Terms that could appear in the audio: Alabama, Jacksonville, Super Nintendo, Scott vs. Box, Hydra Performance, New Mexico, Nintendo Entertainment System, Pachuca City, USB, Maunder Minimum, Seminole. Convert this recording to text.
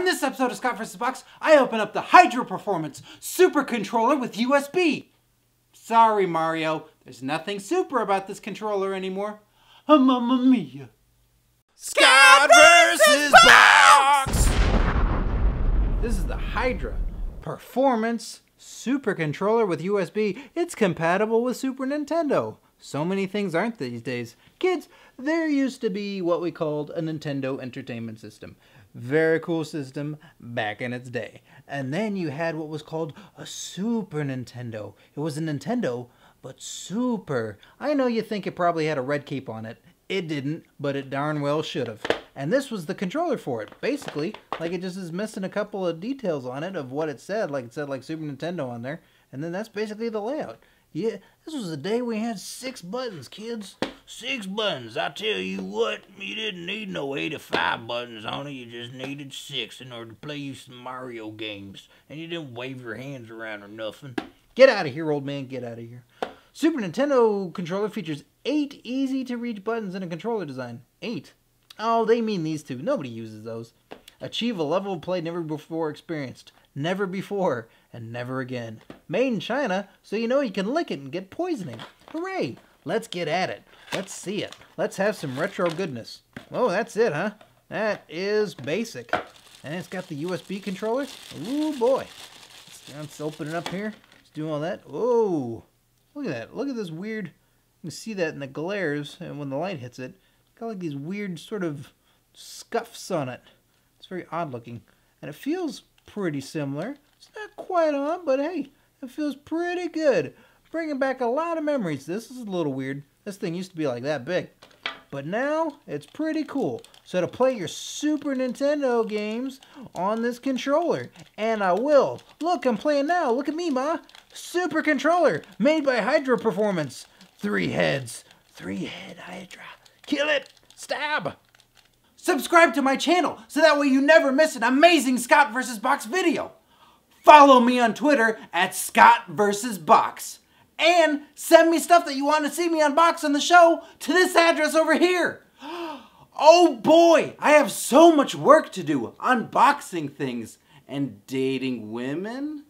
On this episode of Scott vs. Box, I open up the Hydra Performance Super Controller with USB. Sorry, Mario. There's nothing super about this controller anymore. Oh, mamma mia. Scott vs. Box! This is the Hydra Performance Super Controller with USB. It's compatible with Super Nintendo. So many things aren't these days. Kids, there used to be what we called a Nintendo Entertainment System. Very cool system back in its day. And then you had what was called a Super Nintendo. It was a Nintendo, but super. I know you think it probably had a red cape on it. It didn't, but it darn well should have. And this was the controller for it, basically. Like, it just is missing a couple of details on it of what it said like Super Nintendo on there. And then that's basically the layout. Yeah, this was the day we had 6 buttons, kids. 6 buttons. I tell you what, you didn't need no 8 or 5 buttons on it. You just needed 6 in order to play you some Mario games. And you didn't wave your hands around or nothing. Get out of here, old man. Get out of here. Super Nintendo controller features 8 easy-to-reach buttons in a controller design. 8. Oh, they mean these two. Nobody uses those. Achieve a level of play never before experienced. Never before and never again. Made in China, so you know you can lick it and get poisoning. Hooray! Let's get at it. Let's see it. Let's have some retro goodness. Oh, that's it, huh? That is basic. And it's got the USB controller. Ooh, boy. Let's open it up here. Let's do all that. Oh, look at that. Look at this weird... You can see that in the glares and when the light hits it. It's got like these weird sort of scuffs on it. It's very odd looking. And it feels pretty similar. It's not quite on, but hey, it feels pretty good. Bringing back a lot of memories. This is a little weird. This thing used to be like that big. But now, it's pretty cool. So to play your Super Nintendo games on this controller. And I will. Look, I'm playing now. Look at me, ma. Super controller. Made by Hydra Performance. 3 heads. 3-head Hydra. Kill it. Stab. Subscribe to my channel so that way you never miss an amazing Scott vs. Box video. Follow me on Twitter at Scott vs. Box. And send me stuff that you want to see me unbox on the show to this address over here. Oh boy, I have so much work to do unboxing things and dating women.